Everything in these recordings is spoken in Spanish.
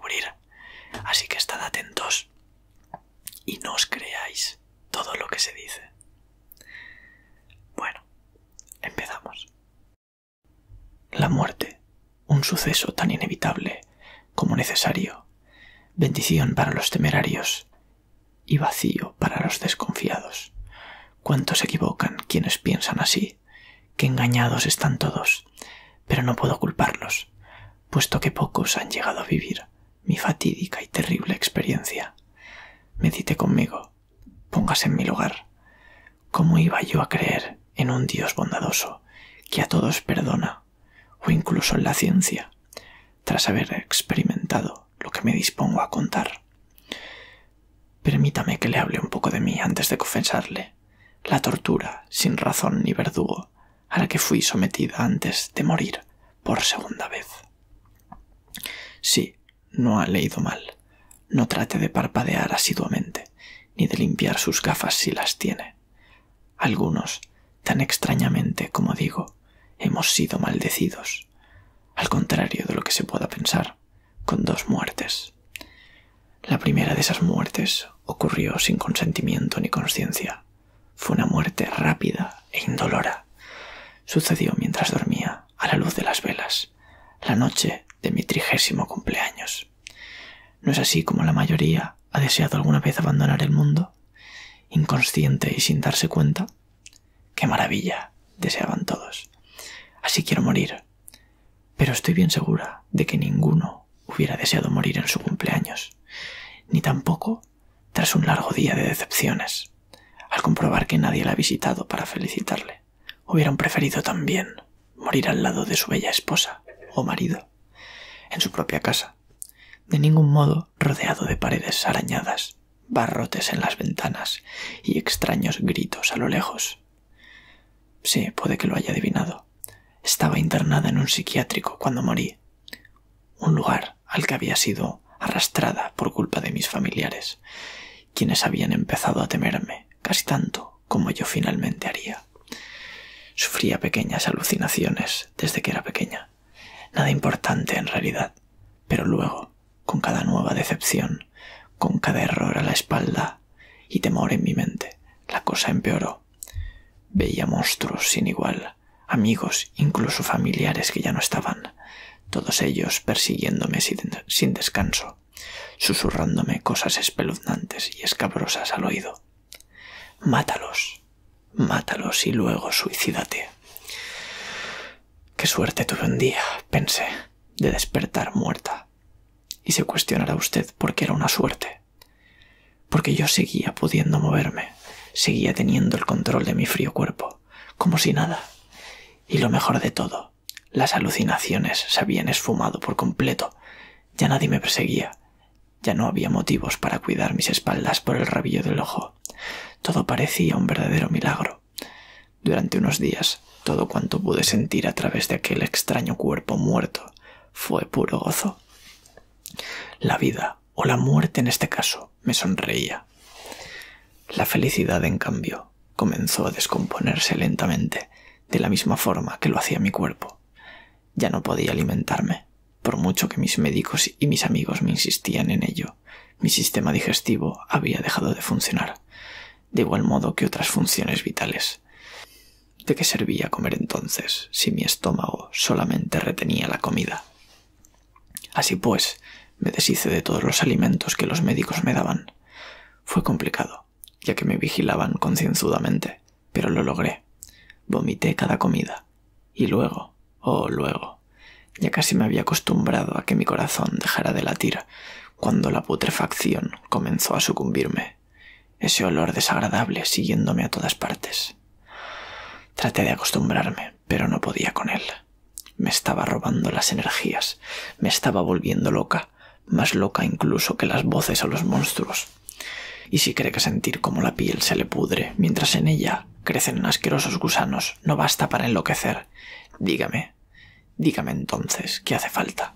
descubrir. Así que estad atentos y no os creáis todo lo que se dice. Bueno, empezamos. La muerte, un suceso tan inevitable como necesario, bendición para los temerarios y vacío para los desconfiados. Cuánto se equivocan quienes piensan así, qué engañados están todos, pero no puedo culparlos, puesto que pocos han llegado a vivir mi fatídica y terrible experiencia. Medite conmigo, póngase en mi lugar. ¿Cómo iba yo a creer en un Dios bondadoso que a todos perdona, o incluso en la ciencia, tras haber experimentado lo que me dispongo a contar? Permítame que le hable un poco de mí antes de confesarle la tortura sin razón ni verdugo a la que fui sometida antes de morir por segunda vez. Sí, no ha leído mal. No trate de parpadear asiduamente, ni de limpiar sus gafas si las tiene. Algunos, tan extrañamente como digo, hemos sido maldecidos, al contrario de lo que se pueda pensar, con dos muertes. La primera de esas muertes ocurrió sin consentimiento ni conciencia. Fue una muerte rápida e indolora. Sucedió mientras dormía, a la luz de las velas, la noche de mi 30º cumpleaños. ¿No es así como la mayoría ha deseado alguna vez abandonar el mundo? Inconsciente y sin darse cuenta. ¡Qué maravilla!, deseaban todos. Así quiero morir. Pero estoy bien segura de que ninguno hubiera deseado morir en su cumpleaños, ni tampoco tras un largo día de decepciones, al comprobar que nadie la ha visitado para felicitarle. Hubieran preferido también morir al lado de su bella esposa o marido, en su propia casa, de ningún modo rodeado de paredes arañadas, barrotes en las ventanas y extraños gritos a lo lejos. Sí, puede que lo haya adivinado. Estaba internada en un psiquiátrico cuando morí, un lugar al que había sido arrastrada por culpa de mis familiares, quienes habían empezado a temerme casi tanto como yo finalmente haría. Sufría pequeñas alucinaciones desde que era pequeña. Nada importante en realidad, pero luego, con cada nueva decepción, con cada error a la espalda y temor en mi mente, la cosa empeoró. Veía monstruos sin igual, amigos, incluso familiares que ya no estaban, todos ellos persiguiéndome sin descanso, susurrándome cosas espeluznantes y escabrosas al oído. Mátalos, mátalos y luego suicídate. Qué suerte tuve un día, pensé, de despertar muerta. Y se cuestionará usted por qué era una suerte. Porque yo seguía pudiendo moverme, seguía teniendo el control de mi frío cuerpo, como si nada. Y lo mejor de todo, las alucinaciones se habían esfumado por completo. Ya nadie me perseguía. Ya no había motivos para cuidar mis espaldas por el rabillo del ojo. Todo parecía un verdadero milagro. Durante unos días, todo cuanto pude sentir a través de aquel extraño cuerpo muerto fue puro gozo. La vida, o la muerte en este caso, me sonreía. La felicidad, en cambio, comenzó a descomponerse lentamente, de la misma forma que lo hacía mi cuerpo. Ya no podía alimentarme, por mucho que mis médicos y mis amigos me insistían en ello. Mi sistema digestivo había dejado de funcionar, de igual modo que otras funciones vitales. ¿De qué servía comer entonces si mi estómago solamente retenía la comida? Así pues, me deshice de todos los alimentos que los médicos me daban. Fue complicado, ya que me vigilaban concienzudamente, pero lo logré. Vomité cada comida. Y luego, oh luego, ya casi me había acostumbrado a que mi corazón dejara de latir cuando la putrefacción comenzó a sucumbirme, ese olor desagradable siguiéndome a todas partes. Traté de acostumbrarme, pero no podía con él. Me estaba robando las energías, me estaba volviendo loca, más loca incluso que las voces o los monstruos. Y si cree que sentir cómo la piel se le pudre mientras en ella crecen asquerosos gusanos no basta para enloquecer, dígame entonces qué hace falta.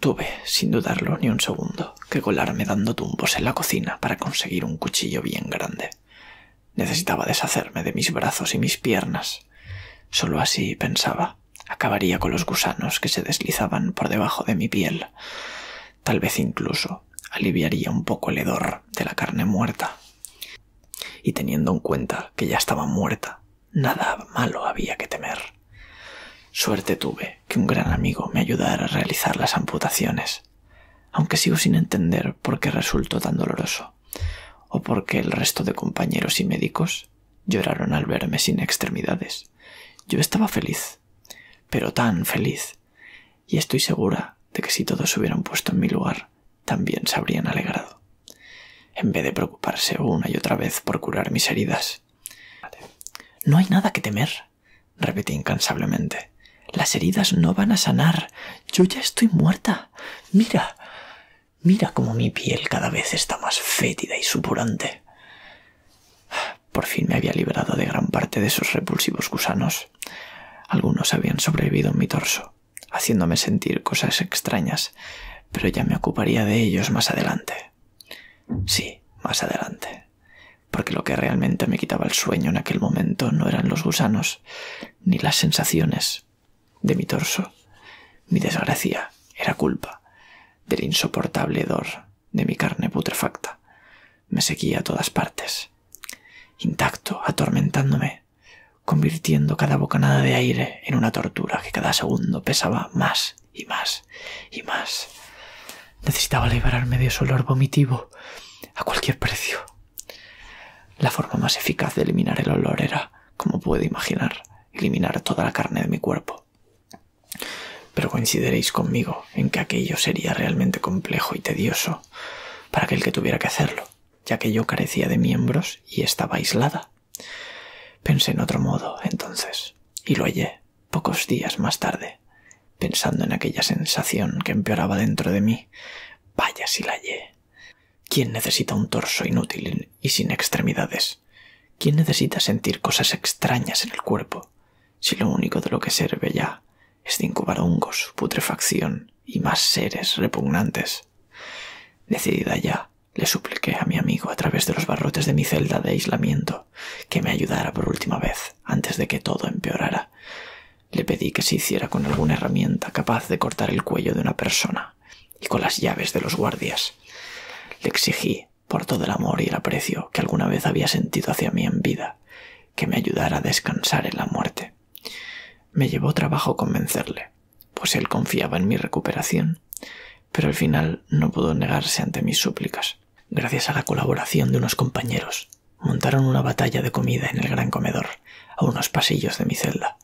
Tuve, sin dudarlo ni un segundo, que colarme dando tumbos en la cocina para conseguir un cuchillo bien grande. Necesitaba deshacerme de mis brazos y mis piernas. Solo así, pensaba, acabaría con los gusanos que se deslizaban por debajo de mi piel. Tal vez incluso aliviaría un poco el hedor de la carne muerta. Y teniendo en cuenta que ya estaba muerta, nada malo había que temer. Suerte tuve que un gran amigo me ayudara a realizar las amputaciones, aunque sigo sin entender por qué resultó tan doloroso, o por qué el resto de compañeros y médicos lloraron al verme sin extremidades. Yo estaba feliz, pero tan feliz, y estoy segura de que si todos se hubieran puesto en mi lugar, también se habrían alegrado, en vez de preocuparse una y otra vez por curar mis heridas. «No hay nada que temer», repetí incansablemente. «Las heridas no van a sanar. Yo ya estoy muerta. Mira, mira cómo mi piel cada vez está más fétida y supurante». Por fin me había liberado de gran parte de esos repulsivos gusanos. Algunos habían sobrevivido en mi torso, haciéndome sentir cosas extrañas, pero ya me ocuparía de ellos más adelante. Sí, más adelante, porque lo que realmente me quitaba el sueño en aquel momento no eran los gusanos, ni las sensaciones de mi torso. Mi desgracia era culpa del insoportable hedor de mi carne putrefacta. Me seguía a todas partes, intacto, atormentándome, convirtiendo cada bocanada de aire en una tortura que cada segundo pesaba más y más y más. Necesitaba liberarme de ese olor vomitivo a cualquier precio. La forma más eficaz de eliminar el olor era, como puede imaginar, eliminar toda la carne de mi cuerpo. Pero coincidiréis conmigo en que aquello sería realmente complejo y tedioso para aquel que tuviera que hacerlo, ya que yo carecía de miembros y estaba aislada. Pensé en otro modo entonces, y lo hallé pocos días más tarde, pensando en aquella sensación que empeoraba dentro de mí. Vaya si la hallé. ¿Quién necesita un torso inútil y sin extremidades? ¿Quién necesita sentir cosas extrañas en el cuerpo, si lo único de lo que sirve ya es de incubar hongos, putrefacción y más seres repugnantes? Decidida ya, le supliqué a mi amigo a través de los barrotes de mi celda de aislamiento que me ayudara por última vez antes de que todo empeorara. Le pedí que se hiciera con alguna herramienta capaz de cortar el cuello de una persona y con las llaves de los guardias. Le exigí, por todo el amor y el aprecio que alguna vez había sentido hacia mí en vida, que me ayudara a descansar en la muerte. Me llevó trabajo convencerle, pues él confiaba en mi recuperación, pero al final no pudo negarse ante mis súplicas. Gracias a la colaboración de unos compañeros, montaron una batalla de comida en el gran comedor, a unos pasillos de mi celda.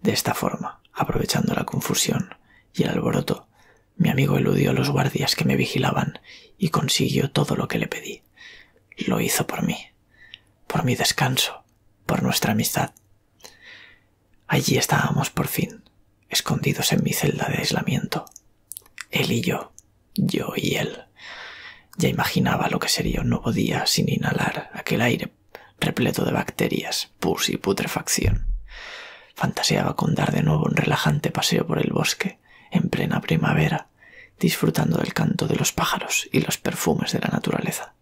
De esta forma, aprovechando la confusión y el alboroto, mi amigo eludió a los guardias que me vigilaban y consiguió todo lo que le pedí. Lo hizo por mí, por mi descanso, por nuestra amistad. Allí estábamos por fin, escondidos en mi celda de aislamiento. Él y yo y él. Ya imaginaba lo que sería un nuevo día sin inhalar aquel aire repleto de bacterias, pus y putrefacción. Fantaseaba con dar de nuevo un relajante paseo por el bosque, en plena primavera, disfrutando del canto de los pájaros y los perfumes de la naturaleza,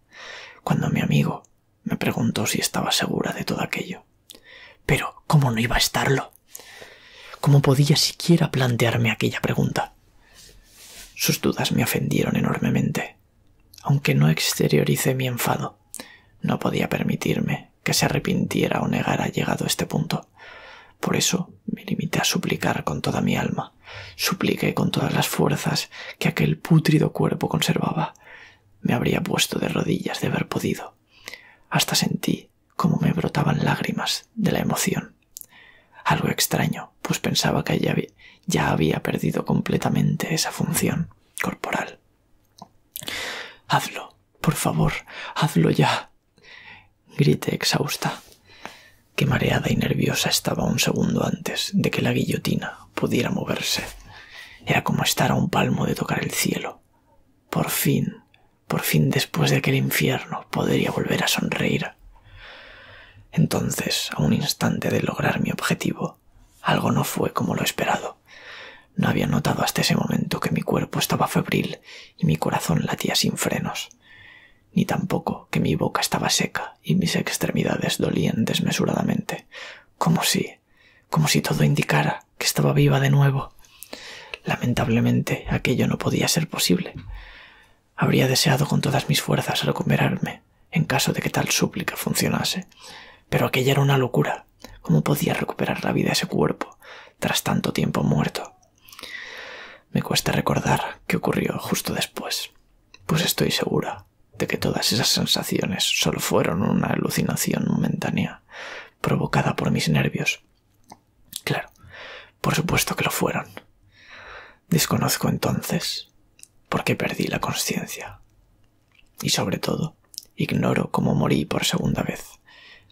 cuando mi amigo me preguntó si estaba segura de todo aquello. Pero, ¿cómo no iba a estarlo? ¿Cómo podía siquiera plantearme aquella pregunta? Sus dudas me ofendieron enormemente. Aunque no exterioricé mi enfado, no podía permitirme que se arrepintiera o negara llegado a este punto. Por eso me limité a suplicar con toda mi alma. Supliqué con todas las fuerzas que aquel pútrido cuerpo conservaba. Me habría puesto de rodillas de haber podido. Hasta sentí cómo me brotaban lágrimas de la emoción. Algo extraño, pues pensaba que ya había perdido completamente esa función corporal. «Hazlo, por favor, hazlo ya», grité exhausta. Qué mareada y nerviosa estaba un segundo antes de que la guillotina pudiera moverse. Era como estar a un palmo de tocar el cielo. Por fin después de aquel infierno, podría volver a sonreír. Entonces, a un instante de lograr mi objetivo, algo no fue como lo esperado. No había notado hasta ese momento que mi cuerpo estaba febril y mi corazón latía sin frenos, ni tampoco que mi boca estaba seca y mis extremidades dolían desmesuradamente, como si todo indicara que estaba viva de nuevo. Lamentablemente, aquello no podía ser posible. Habría deseado con todas mis fuerzas recuperarme, en caso de que tal súplica funcionase. Pero aquella era una locura. ¿Cómo podía recuperar la vida ese cuerpo, tras tanto tiempo muerto? Me cuesta recordar qué ocurrió justo después, pues estoy segura de que todas esas sensaciones solo fueron una alucinación momentánea, provocada por mis nervios. Claro, por supuesto que lo fueron. Desconozco entonces por qué perdí la conciencia. Y sobre todo, ignoro cómo morí por segunda vez,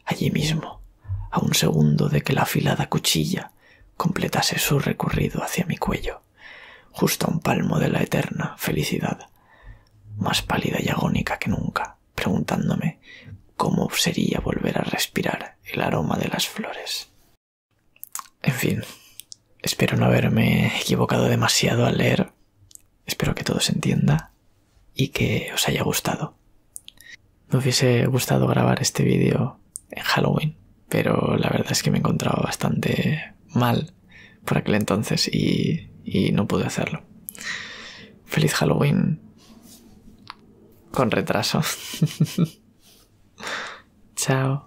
allí mismo, a un segundo de que la afilada cuchilla completase su recorrido hacia mi cuello, justo a un palmo de la eterna felicidad, más pálida y agónica que nunca, preguntándome cómo sería volver a respirar el aroma de las flores. En fin, espero no haberme equivocado demasiado al leer, espero que todo se entienda y que os haya gustado. Me hubiese gustado grabar este vídeo en Halloween, pero la verdad es que me encontraba bastante mal por aquel entonces y no pude hacerlo. Feliz Halloween con retraso. Chao.